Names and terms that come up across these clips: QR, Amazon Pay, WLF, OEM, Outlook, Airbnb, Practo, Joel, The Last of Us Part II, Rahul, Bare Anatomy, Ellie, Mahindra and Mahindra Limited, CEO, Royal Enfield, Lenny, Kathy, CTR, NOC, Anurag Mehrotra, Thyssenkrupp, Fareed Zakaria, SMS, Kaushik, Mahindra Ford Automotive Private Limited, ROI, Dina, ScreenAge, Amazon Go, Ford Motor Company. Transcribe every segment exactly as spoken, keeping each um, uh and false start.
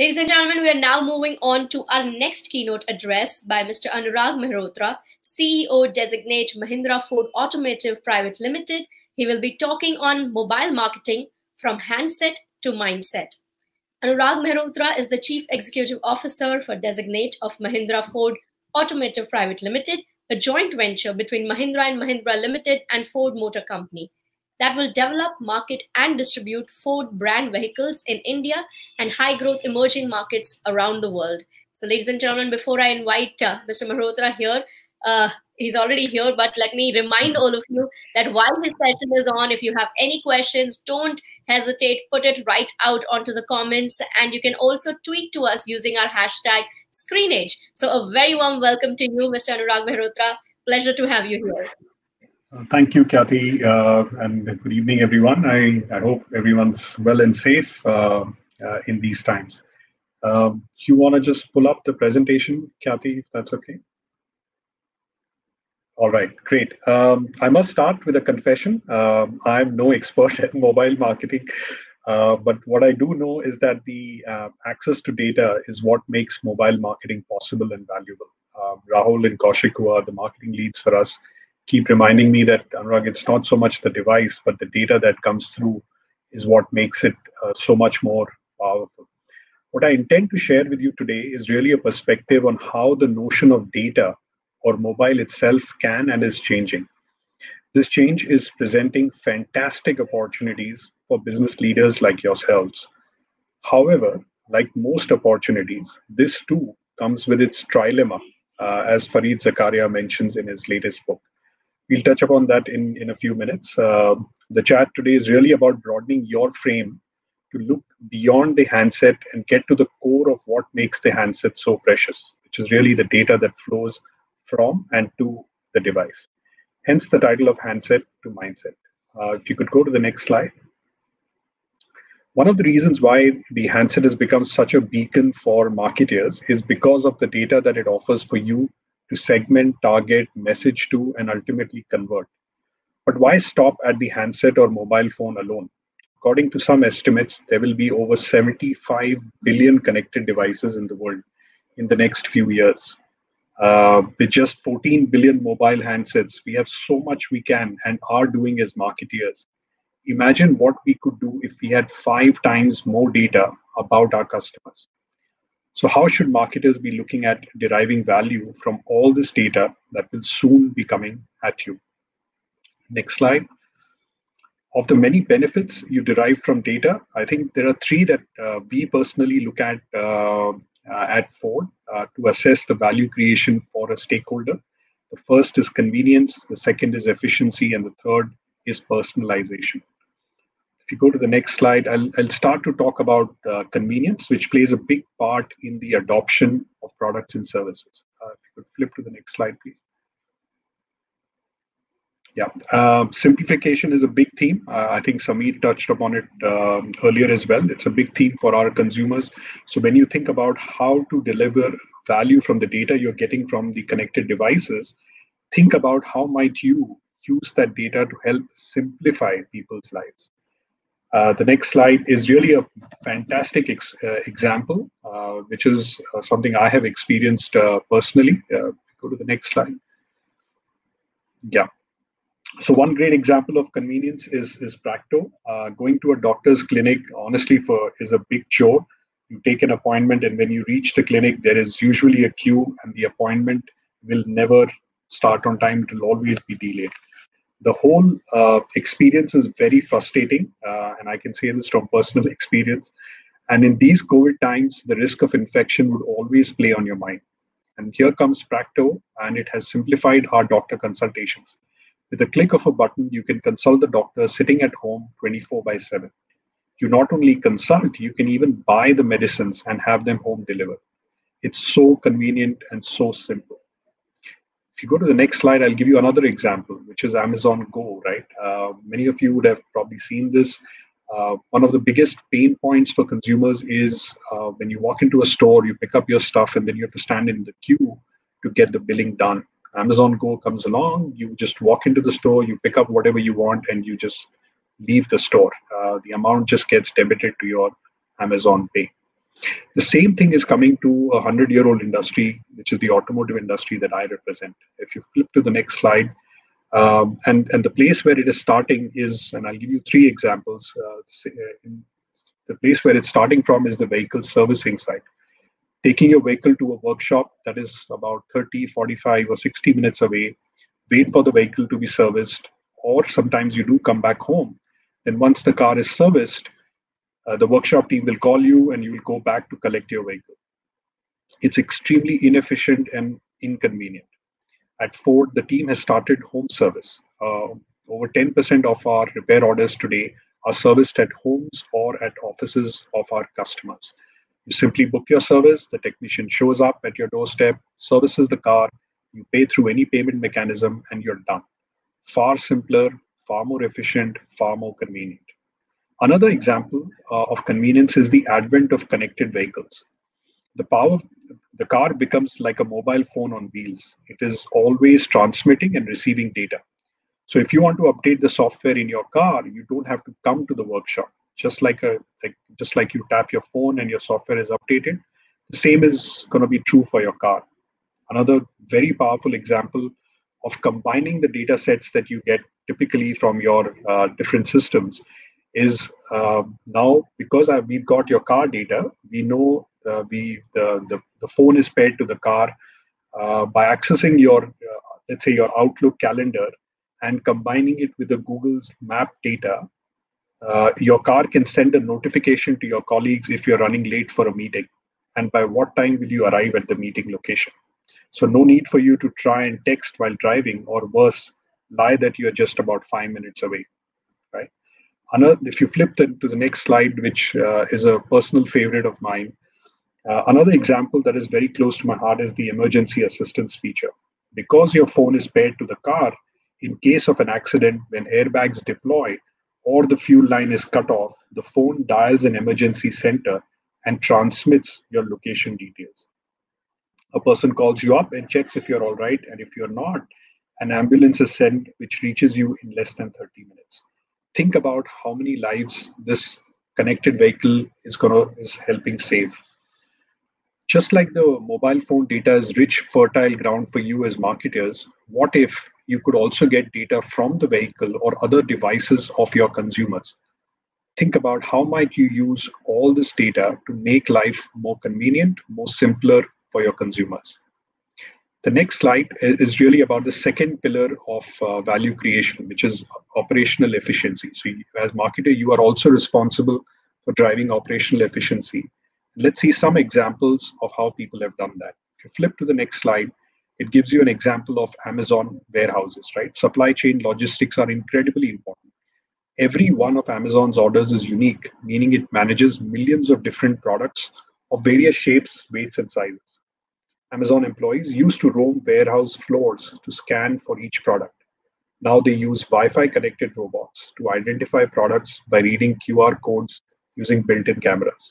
Ladies and gentlemen, we are now moving on to our next keynote address by Mister Anurag Mehrotra, C E O designate Mahindra Ford Automotive Private Limited. He will be talking on mobile marketing from handset to mindset. Anurag Mehrotra is the Chief Executive Officer for Designate of Mahindra Ford Automotive Private Limited, a joint venture between Mahindra and Mahindra Limited and Ford Motor Company that will develop, market, and distribute Ford brand vehicles in India and high-growth emerging markets around the world. So, ladies and gentlemen, before I invite uh, Mister Mehrotra here, uh, he's already here, but let me remind all of you that while this session is on, if you have any questions, don't hesitate, put it right out onto the comments, and you can also tweet to us using our hashtag ScreenAge. So a very warm welcome to you, Mister Anurag Mehrotra. Pleasure to have you here. Thank you, Kathy, uh, and good evening, everyone. I, I hope everyone's well and safe uh, uh, in these times. Uh, you want to just pull up the presentation, Kathy, if that's okay? All right, great. Um, I must start with a confession. Uh, I'm no expert at mobile marketing, uh, but what I do know is that the uh, access to data is what makes mobile marketing possible and valuable. Uh, Rahul and Kaushik, who are the marketing leads for us, keep reminding me that, Anurag, it's not so much the device, but the data that comes through is what makes it uh, so much more powerful. What I intend to share with you today is really a perspective on how the notion of data or mobile itself can and is changing. This change is presenting fantastic opportunities for business leaders like yourselves. However, like most opportunities, this too comes with its trilemma, uh, as Fareed Zakaria mentions in his latest book. We'll touch upon that in, in a few minutes. Uh, the chat today is really about broadening your frame to look beyond the handset and get to the core of what makes the handset so precious, which is really the data that flows from and to the device. Hence the title of Handset to Mindset. Uh, if you could go to the next slide. One of the reasons why the handset has become such a beacon for marketers is because of the data that it offers for you to segment, target, message to, and ultimately convert. But why stop at the handset or mobile phone alone? According to some estimates, there will be over seventy-five billion connected devices in the world in the next few years. Uh, with just fourteen billion mobile handsets, we have so much we can and are doing as marketeers. Imagine what we could do if we had five times more data about our customers. So how should marketers be looking at deriving value from all this data that will soon be coming at you? Next slide. Of the many benefits you derive from data, I think there are three that uh, we personally look at uh, at Ford uh, to assess the value creation for a stakeholder. The first is convenience, the second is efficiency, and the third is personalization. If you go to the next slide, I'll, I'll start to talk about uh, convenience, which plays a big part in the adoption of products and services. Uh, if you could flip to the next slide, please. Yeah, uh, simplification is a big theme. Uh, I think Sameer touched upon it um, earlier as well. It's a big theme for our consumers. So when you think about how to deliver value from the data you're getting from the connected devices, think about how might you use that data to help simplify people's lives. Uh, the next slide is really a fantastic ex uh, example, uh, which is uh, something I have experienced uh, personally. Uh, go to the next slide. Yeah. So one great example of convenience is, is Practo. Uh, going to a doctor's clinic, honestly, for is a big chore. You take an appointment, and when you reach the clinic, there is usually a queue, and the appointment will never start on time. It will always be delayed. The whole uh, experience is very frustrating, uh, and I can say this from personal experience. And in these COVID times, the risk of infection would always play on your mind. And here comes Practo, and it has simplified our doctor consultations. With a click of a button, you can consult the doctor sitting at home twenty-four by seven. You not only consult, you can even buy the medicines and have them home delivered. It's so convenient and so simple. If you go to the next slide, I'll give you another example, which is Amazon Go, right? Uh, many of you would have probably seen this. Uh, one of the biggest pain points for consumers is uh, when you walk into a store, you pick up your stuff, and then you have to stand in the queue to get the billing done. Amazon Go comes along, you just walk into the store, you pick up whatever you want, and you just leave the store. Uh, the amount just gets debited to your Amazon Pay. The same thing is coming to a hundred-year-old industry, which is the automotive industry that I represent. If you flip to the next slide, um, and, and the place where it is starting is, and I'll give you three examples. Uh, the place where it's starting from is the vehicle servicing side. Taking your vehicle to a workshop that is about thirty, forty-five or sixty minutes away, wait for the vehicle to be serviced, or sometimes you do come back home. Then once the car is serviced, Uh, the workshop team will call you and you will go back to collect your vehicle. It's extremely inefficient and inconvenient. At Ford, the team has started home service. Uh, over ten percent of our repair orders today are serviced at homes or at offices of our customers. You simply book your service, the technician shows up at your doorstep, services the car, you pay through any payment mechanism, and you're done. Far simpler, far more efficient, far more convenient. Another example uh, of convenience is the advent of connected vehicles. The power, the car becomes like a mobile phone on wheels. It is always transmitting and receiving data. So if you want to update the software in your car, you don't have to come to the workshop. Just like a, like, just like you tap your phone and your software is updated, the same is going to be true for your car. Another very powerful example of combining the data sets that you get typically from your uh, different systems is uh, now, because I, we've got your car data, we know uh, we the, the the phone is paired to the car uh, by accessing your uh, let's say your Outlook calendar and combining it with the Google's map data. Uh, your car can send a notification to your colleagues if you're running late for a meeting, and by what time will you arrive at the meeting location. So no need for you to try and text while driving, or worse, lie that you're just about five minutes away. Right. Another, if you flip to the next slide, which uh, is a personal favorite of mine, uh, another example that is very close to my heart is the emergency assistance feature. Because your phone is paired to the car, in case of an accident, when airbags deploy or the fuel line is cut off, the phone dials an emergency center and transmits your location details. A person calls you up and checks if you're all right, and if you're not, an ambulance is sent, which reaches you in less than thirty minutes. Think about how many lives this connected vehicle is gonna is helping save. Just like the mobile phone data is rich, fertile ground for you as marketers, what if you could also get data from the vehicle or other devices of your consumers? Think about how might you use all this data to make life more convenient, more simpler for your consumers. The next slide is really about the second pillar of uh, value creation, which is operational efficiency. So you, as marketer, you are also responsible for driving operational efficiency. Let's see some examples of how people have done that. If you flip to the next slide, it gives you an example of Amazon warehouses, right? Supply chain logistics are incredibly important. Every one of Amazon's orders is unique, meaning it manages millions of different products of various shapes, weights, and sizes. Amazon employees used to roam warehouse floors to scan for each product. Now they use Wi-Fi connected robots to identify products by reading Q R codes using built-in cameras.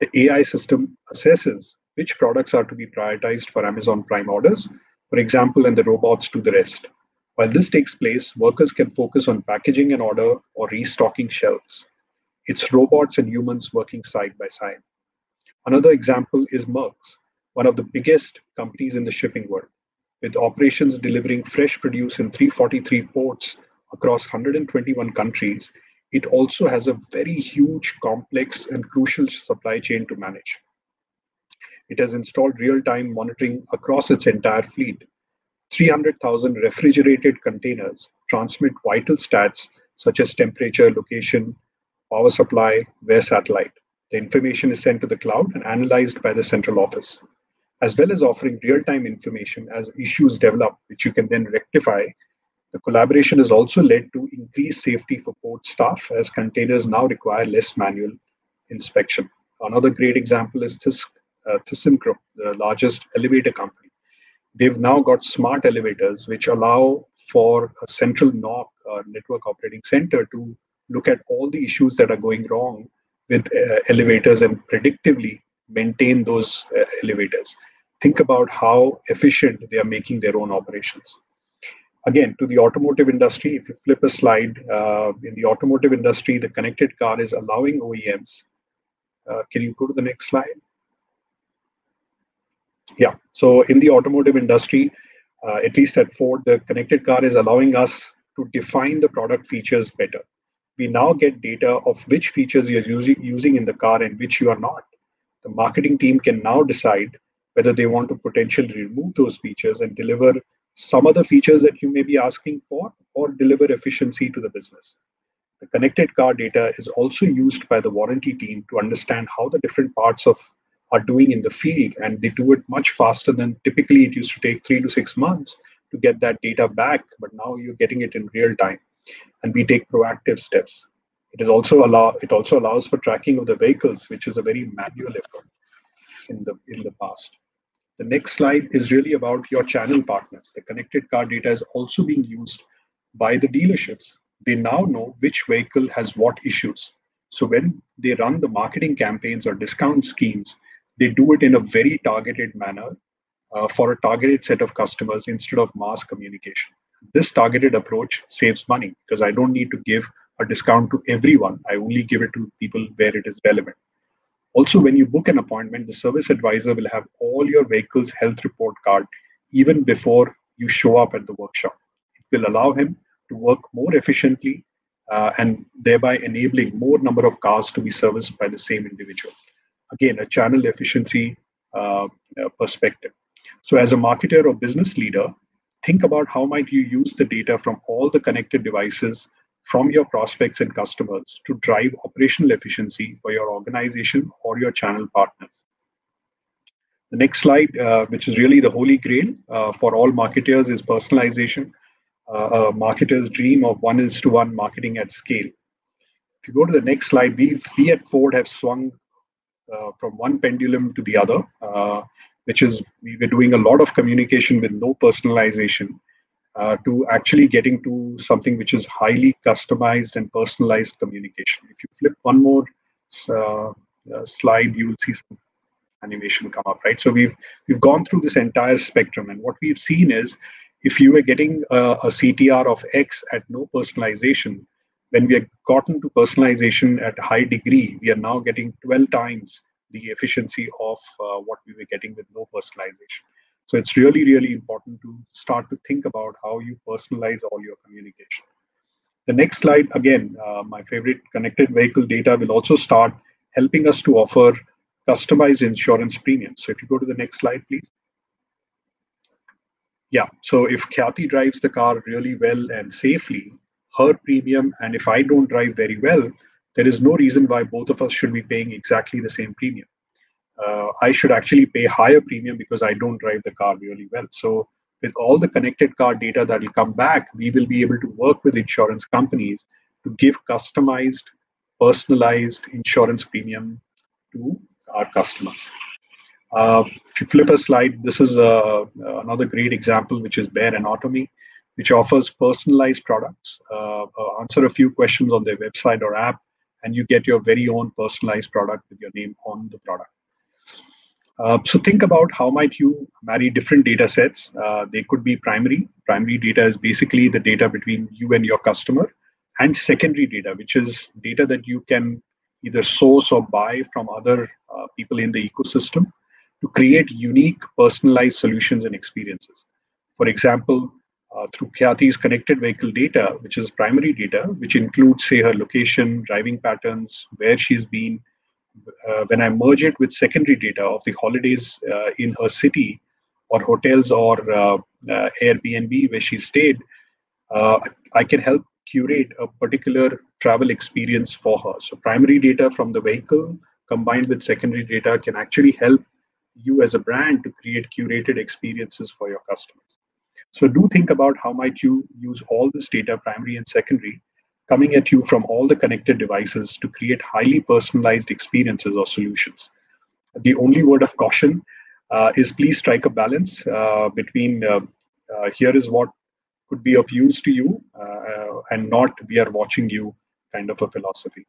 The A I system assesses which products are to be prioritized for Amazon Prime orders, for example, and the robots do the rest. While this takes place, workers can focus on packaging an order or restocking shelves. It's robots and humans working side by side. Another example is Merck's, one of the biggest companies in the shipping world, with operations delivering fresh produce in three hundred forty-three ports across one hundred twenty-one countries. It also has a very huge, complex, and crucial supply chain to manage. It has installed real-time monitoring across its entire fleet. three hundred thousand refrigerated containers transmit vital stats such as temperature, location, power supply, via satellite. The information is sent to the cloud and analyzed by the central office, as well as offering real-time information as issues develop, which you can then rectify. The collaboration has also led to increased safety for port staff, as containers now require less manual inspection. Another great example is Thyssenkrupp, the largest elevator company. They've now got smart elevators, which allow for a central N O C, uh, network operating center, to look at all the issues that are going wrong with uh, elevators and predictively maintain those uh, elevators. Think about how efficient they are making their own operations. Again, to the automotive industry, if you flip a slide, uh, in the automotive industry, the connected car is allowing O E Ms Uh, can you go to the next slide? Yeah, so in the automotive industry, uh, at least at Ford, the connected car is allowing us to define the product features better. We now get data of which features you're using, using in the car and which you are not. The marketing team can now decide whether they want to potentially remove those features and deliver some of the features that you may be asking for or deliver efficiency to the business. The connected car data is also used by the warranty team to understand how the different parts of are doing in the field, and they do it much faster than typically it used to take three to six months to get that data back, but now you're getting it in real time, and we take proactive steps. It is also allow it also allows for tracking of the vehicles, which is a very manual effort in the in the past. The next slide is really about your channel partners. The connected car data is also being used by the dealerships. They now know which vehicle has what issues. So when they run the marketing campaigns or discount schemes, they do it in a very targeted manner uh, for a targeted set of customers instead of mass communication. This targeted approach saves money because I don't need to give a discount to everyone. I only give it to people where it is relevant. Also, when you book an appointment, the service advisor will have all your vehicle's health report card even before you show up at the workshop. It will allow him to work more efficiently uh, and thereby enabling more number of cars to be serviced by the same individual. Again, a channel efficiency uh, perspective. So as a marketer or business leader, think about how might you use the data from all the connected devices from your prospects and customers to drive operational efficiency for your organization or your channel partners. The next slide, uh, which is really the holy grail uh, for all marketers, is personalization. Uh, a marketer's dream of one-is-to-one marketing at scale. If you go to the next slide, we, we at Ford have swung Uh, from one pendulum to the other, uh, which is we were doing a lot of communication with no personalization uh, to actually getting to something which is highly customized and personalized communication. If you flip one more uh, uh, slide, you will see some animation come up, right? So we've we've gone through this entire spectrum, and what we've seen is if you were getting a, a C T R of X at no personalization, when we have gotten to personalization at a high degree, we are now getting twelve times the efficiency of uh, what we were getting with no personalization. So it's really, really important to start to think about how you personalize all your communication. The next slide, again, uh, my favorite, connected vehicle data will also start helping us to offer customized insurance premiums. So if you go to the next slide, please. Yeah, so if Kathy drives the car really well and safely, her premium, and if I don't drive very well, there is no reason why both of us should be paying exactly the same premium. Uh, I should actually pay higher premium because I don't drive the car really well. So with all the connected car data that will come back, we will be able to work with insurance companies to give customized, personalized insurance premium to our customers. Uh, if you flip a slide, this is uh, another great example, which is Bare Anatomy, which offers personalized products. Uh, answer a few questions on their website or app, and you get your very own personalized product with your name on the product. Uh, so think about how might you marry different data sets. Uh, they could be primary. Primary data is basically the data between you and your customer, and secondary data, which is data that you can either source or buy from other uh, people in the ecosystem to create unique personalized solutions and experiences. For example, Uh, through Kathy's connected vehicle data, which is primary data, which includes, say, her location, driving patterns, where she's been. Uh, when I merge it with secondary data of the holidays uh, in her city or hotels or uh, uh, Airbnb where she stayed, uh, I can help curate a particular travel experience for her. So primary data from the vehicle combined with secondary data can actually help you as a brand to create curated experiences for your customers. So do think about how might you use all this data, primary and secondary, coming at you from all the connected devices to create highly personalized experiences or solutions. The only word of caution uh, is please strike a balance uh, between uh, uh, here is what could be of use to you uh, and not we are watching you kind of a philosophy.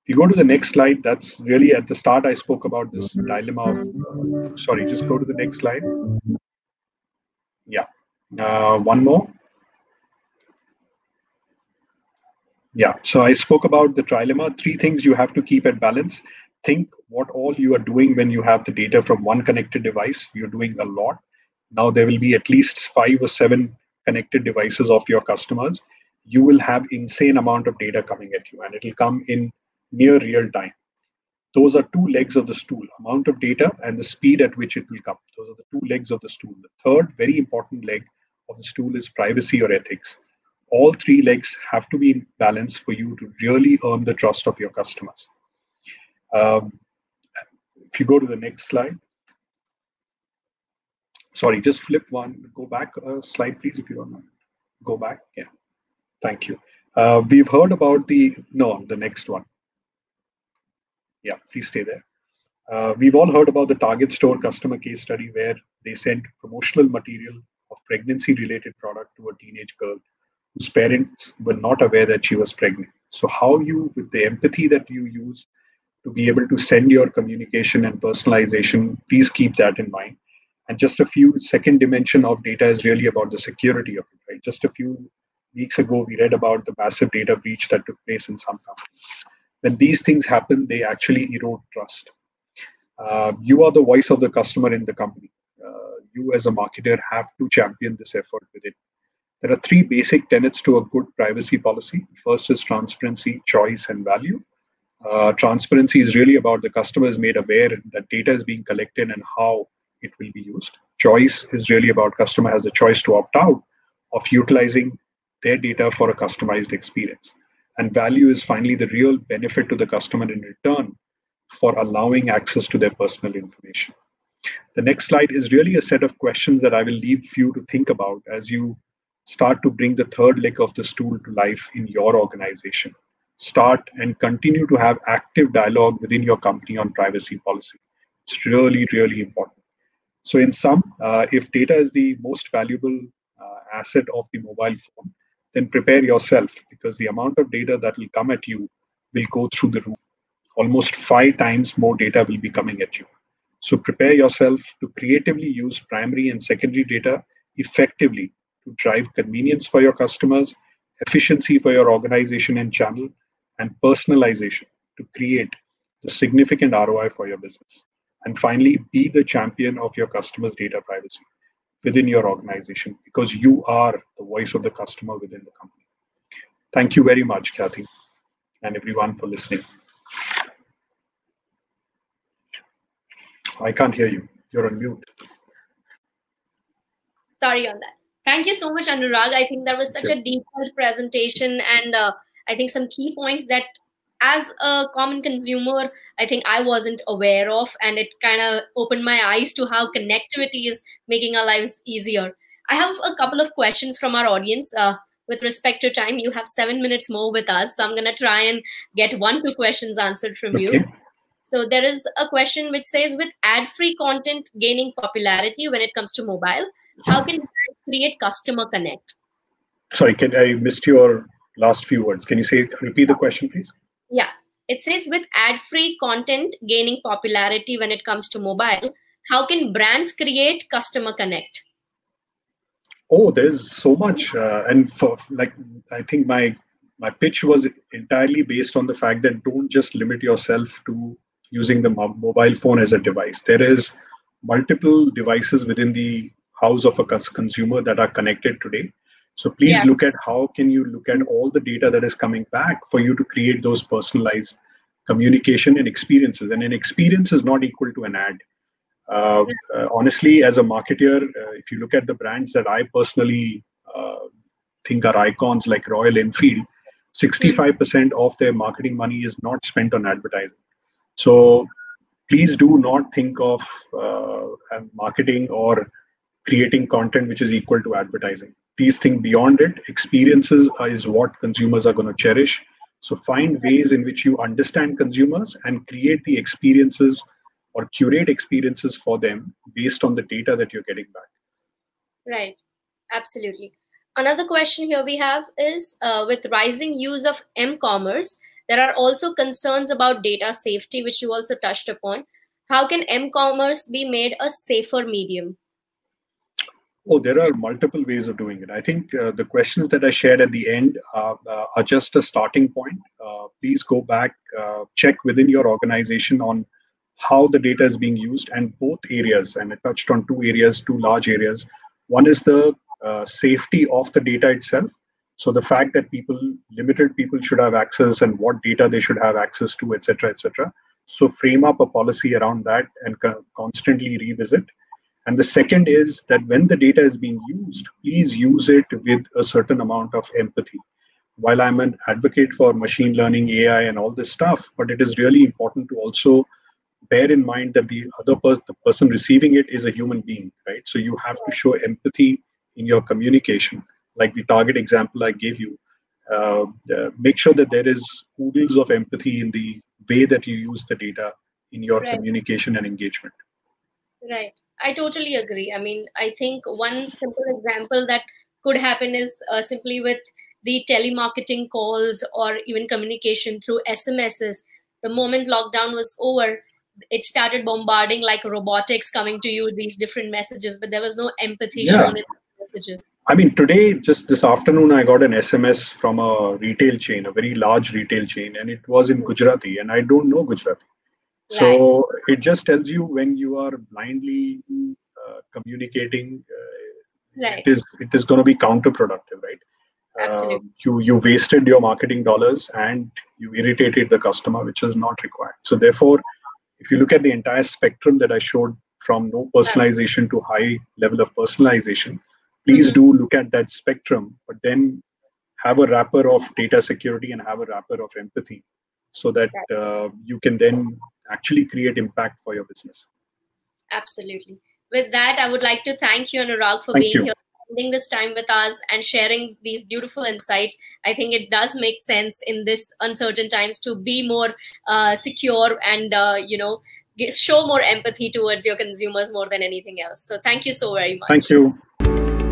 If you go to the next slide, that's really at the start I spoke about this dilemma of, uh, sorry, just go to the next slide. Yeah. Uh, one more. Yeah, so I spoke about the trilemma, three things you have to keep at balance. think what all you are doing when you have the data from one connected device. You're doing a lot. Now there will be at least five or seven connected devices of your customers. You will have insane amount of data coming at you, and it'll come in near real time. Those are two legs of the stool, amount of data and the speed at which it will come. Those are the two legs of the stool. The third very important leg of the stool is privacy or ethics. All three legs have to be in balance for you to really earn the trust of your customers. Um, if you go to the next slide. Sorry, just flip one, go back a slide, please, if you don't mind. Go back, yeah, thank you. Uh, we've heard about the, no, the next one. Yeah, please stay there. Uh, we've all heard about the Target Store customer case study where they sent promotional material of pregnancy-related product to a teenage girl whose parents were not aware that she was pregnant. So how you, with the empathy that you use to be able to send your communication and personalization, please keep that in mind. And just a few, second dimension of data is really about the security of it, right? Just a few weeks ago, we read about the massive data breach that took place in some companies. When these things happen, they actually erode trust. Uh, you are the voice of the customer in the company. Uh, you as a marketer have to champion this effort with it. There are three basic tenets to a good privacy policy. First is transparency, choice, and value. Uh, transparency is really about the customer is made aware that data is being collected and how it will be used. Choice is really about customer has a choice to opt out of utilizing their data for a customized experience. And value is finally the real benefit to the customer in return for allowing access to their personal information. The next slide is really a set of questions that I will leave you to think about as you start to bring the third leg of the stool to life in your organization. Start and continue to have active dialogue within your company on privacy policy. It's really, really important. So in sum, uh, if data is the most valuable uh, asset of the mobile phone, then prepare yourself, because the amount of data that will come at you will go through the roof. Almost five times more data will be coming at you. So prepare yourself to creatively use primary and secondary data effectively to drive convenience for your customers, efficiency for your organization and channel, and personalization to create the significant R O I for your business. And finally, be the champion of your customers' data privacy within your organization, because you are the voice of the customer within the company. Thank you very much, Kathy, and everyone for listening. I can't hear you. You're on mute. Sorry on that. Thank you so much, Anurag. I think that was such sure. a detailed presentation, and uh, I think some key points that as a common consumer, I think I wasn't aware of, and it kind of opened my eyes to how connectivity is making our lives easier. I have a couple of questions from our audience. Uh, with respect to time, you have seven minutes more with us, so I'm going to try and get one or two questions answered from okay. you. So there is a question which says, with ad-free content gaining popularity when it comes to mobile, how can you create customer connect? Sorry, can, I missed your last few words. Can you say repeat the question, please? Yeah, it says with ad-free content gaining popularity when it comes to mobile, how can brands create customer connect? Oh, there's so much. Uh, and for, like, I think my, my pitch was entirely based on the fact that don't just limit yourself to using the mo mobile phone as a device. There is multiple devices within the house of a consumer that are connected today. So please yeah. look at how can you look at all the data that is coming back for you to create those personalized communication and experiences. And an experience is not equal to an ad. Uh, uh, honestly, as a marketer, uh, if you look at the brands that I personally uh, think are icons like Royal Enfield, sixty-five percent of their marketing money is not spent on advertising. So please do not think of uh, marketing or creating content which is equal to advertising. Please think beyond it. Experiences is what consumers are going to cherish. So find ways in which you understand consumers and create the experiences or curate experiences for them based on the data that you're getting back. Right. Absolutely. Another question here we have is, uh, with rising use of m-commerce, there are also concerns about data safety, which you also touched upon. How can m-commerce be made a safer medium? Oh, there are multiple ways of doing it. I think uh, the questions that I shared at the end are, uh, are just a starting point. Uh, please go back, uh, check within your organization on how the data is being used, and both areas, and I touched on two areas, two large areas. One is the uh, safety of the data itself. So the fact that people, limited people should have access and what data they should have access to, et cetera, et cetera. So frame up a policy around that and co- constantly revisit. And the second is that when the data is being used, please use it with a certain amount of empathy. While I'm an advocate for machine learning, A I, and all this stuff, but it is really important to also bear in mind that the other person, the person receiving it, is a human being, right? So you have to show empathy in your communication. Like the target example I gave you, uh, uh, make sure that there is oodles of empathy in the way that you use the data in your right. communication and engagement. Right. I totally agree. I mean, I think one simple example that could happen is uh, simply with the telemarketing calls or even communication through S M Ses. The moment lockdown was over, it started bombarding like robotics coming to you, these different messages, but there was no empathy yeah. shown in the messages. I mean, today, just this afternoon, I got an S M S from a retail chain, a very large retail chain, and it was in Gujarati, and I don't know Gujarati. So it just tells you when you are blindly uh, communicating, uh, right. it is it is going to be counterproductive, right? Absolutely. Um, you, you wasted your marketing dollars and you irritated the customer, which is not required. So therefore, if you look at the entire spectrum that I showed from no personalization right. to high level of personalization, please mm-hmm. do look at that spectrum, but then have a wrapper of data security and have a wrapper of empathy so that uh, you can then actually create impact for your business. Absolutely. With that, I would like to thank you, Anurag, for thank being you. here, spending this time with us and sharing these beautiful insights. I think it does make sense in this uncertain times to be more uh, secure and, uh, you know, show more empathy towards your consumers more than anything else. So thank you so very much. Thank you.